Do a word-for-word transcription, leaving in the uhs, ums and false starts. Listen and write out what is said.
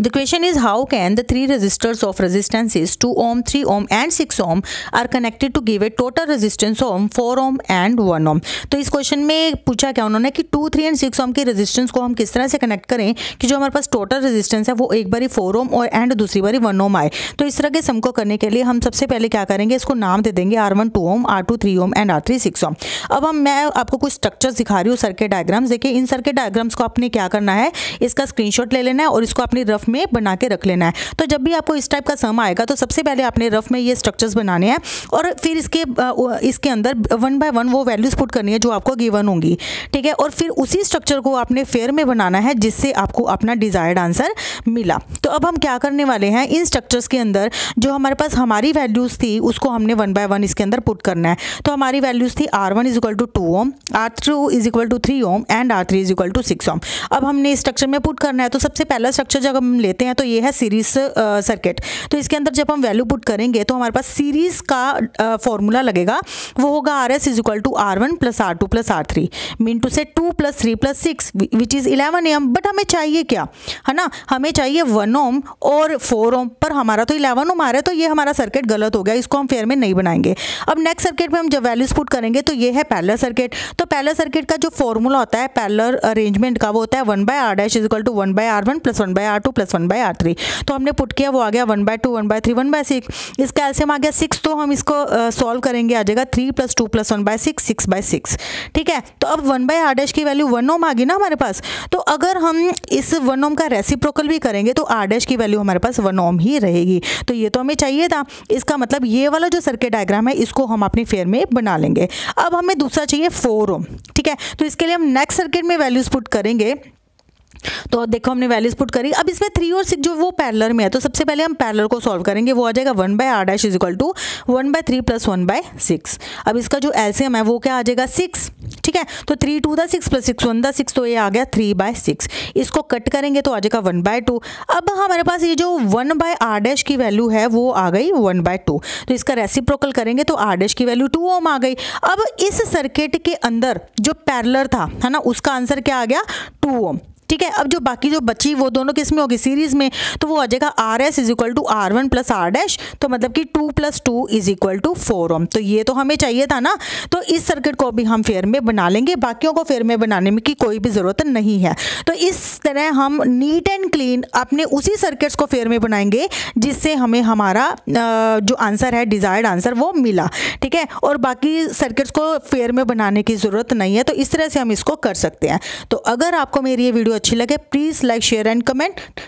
The question is, how can the three resistors of resistances two ohm, three ohm and six ohm are connected to give a total resistance of four ohm and one ohm। तो इस question में पूछा क्या उन्होंने कि two, three and six ohm के resistance को हम किस तरह से कनेक्ट करें कि जो हमारे पास टोटल रेजिस्टेंस है वो एक बारी फोर ओम और एंड दूसरी बारी वन ओम आए। तो इस तरह के सम को करने के लिए हम सबसे पहले क्या करेंगे, इसको नाम दे देंगे R one two ohm, R two three ohm and R three six ohm. अब हम मैं आपको कुछ स्ट्रक्चर्स दिखा रही हूँ, सर्किट डायग्राम्स। देखिए इन सर्किट डायग्राम्स को आपने क्या करना है, इसका स्क्रीनशॉट ले लेना है और इसको अपनी रफ में बना के रख लेना है। तो जब भी आपको इस टाइप का सम आएगा तो सबसे पहले आपने रफ में ये स्ट्रक्चर्स बनाने हैं और फिर इसके इसके अंदर वन बाय वन वो वैल्यूज पुट करनी है जो आपको गिवन होंगी, ठीक है। और फिर उसी स्ट्रक्चर को आपने फेयर में बनाना है जिससे आपको अपना डिजायर्ड आंसर मिला। तो अब हम क्या करने वाले हैं, इन स्ट्रक्चर्स के अंदर जो हमारे पास हमारी वैल्यूज थी उसको हमने वन बाय वन इसके अंदर पुट करना है। तो हमारी वैल्यूज थी R one is equal to two ohm, R two is equal to three ohm and R three is equal to six ohm. अब हमने स्ट्रक्चर में पुट करना है। तो सबसे पहला स्ट्रक्चर जब हम लेते हैं तो ये है सीरीज सर्किट। तो इसके अंदर जब हम वैल्यू पुट करेंगे तो हमारे पास सीरीज का फॉर्मूला लगेगा, वो होगा R S is equal to R one plus R two plus R three, mean two से two plus three plus six which is eleven ohm. But हमें चाहिए क्या है ना, हमें चाहिए वन ओम और फोर ओम, पर हमारा तो इलेवन ओम आ रहा है। तो ये हमारा सर्किट गलत हो गया, इसको हम फेयर में नहीं बनाएंगे। अब नेक्स्ट सर्किट में हम जब वैल्यूज पुट करेंगे तो ये है पैरेलल सर्किट। तो पैरेलल सर्किट का जो फॉर्मूला होता है पैरेलल अरेंजमेंट का, वो होता है one by R dash is equal to one by R one plus one by R two plus one by R three. तो हमने पुट किया, वो आ गया one by two, one by three, one by six. इसका LCM आ गया six. तो हम इसको सॉल्व uh, करेंगे, आ जाएगा three plus two plus one by six, six by six, ठीक है। तो अब वन बाय आर डैश की वैल्यू वन ओम आ गई ना हमारे पास। तो अगर हम इस वन ओम का रेसिप्रोकल भी करेंगे तो आर डैश की वैल्यू हमारे पास वन ओम ही रहेगी। तो ये तो हमें चाहिए था। इसका मतलब ये वाला जो सर्किट डायग्राम है इसको हम अपने फेयर में बना लेंगे। अब हमें दूसरा चाहिए फोर ओम, ठीक है। तो इसके लिए हम नेक्स्ट सर्किट में वैल्यूज पुट करेंगे। तो देखो हमने वैल्यूज पुट करी। अब इसमें थ्री और सिक्स जो वो पैरेलल में है, तो सबसे पहले हम पैरेलल को सॉल्व करेंगे। वो आ जाएगा one by R dash is equal to one by three plus one by six. अब इसका जो एलसीएम है वो क्या आ जाएगा, सिक्स, ठीक है। तो three two the six plus six one the six, तो ये आ गया थ्री बाय सिक्स। इसको कट करेंगे तो आ जाएगा वन बाय टू। अब हमारे पास ये जो वन बाय आर डैश की वैल्यू है वो आ गई वन बाय टू। तो इसका रेसिप्रोकल करेंगे तो आर डैश की वैल्यू टू ओम आ गई। अब इस सर्किट के अंदर जो पैरेलल था है ना, उसका आंसर क्या आ गया, टू ओम, ठीक है। अब जो बाकी जो बची वो दोनों किस में होगी, सीरीज में। तो वो आ जाएगा R S is equal to R one plus R dash, तो मतलब कि two plus two is equal to four ohm. तो ये तो हमें चाहिए था ना। तो इस सर्किट को भी हम फेयर में बना लेंगे, बाकियों को फेयर में बनाने में की कोई भी ज़रूरत नहीं है। तो इस तरह हम नीट एंड क्लीन अपने उसी सर्किट्स को फेयर में बनाएंगे जिससे हमें हमारा जो आंसर है, डिज़ायर्ड आंसर, वो मिला, ठीक है। और बाकी सर्किट्स को फेयर में बनाने की ज़रूरत नहीं है। तो इस तरह से हम इसको कर सकते हैं। तो अगर आपको मेरी ये वीडियो अच्छी लगे, please like share and comment.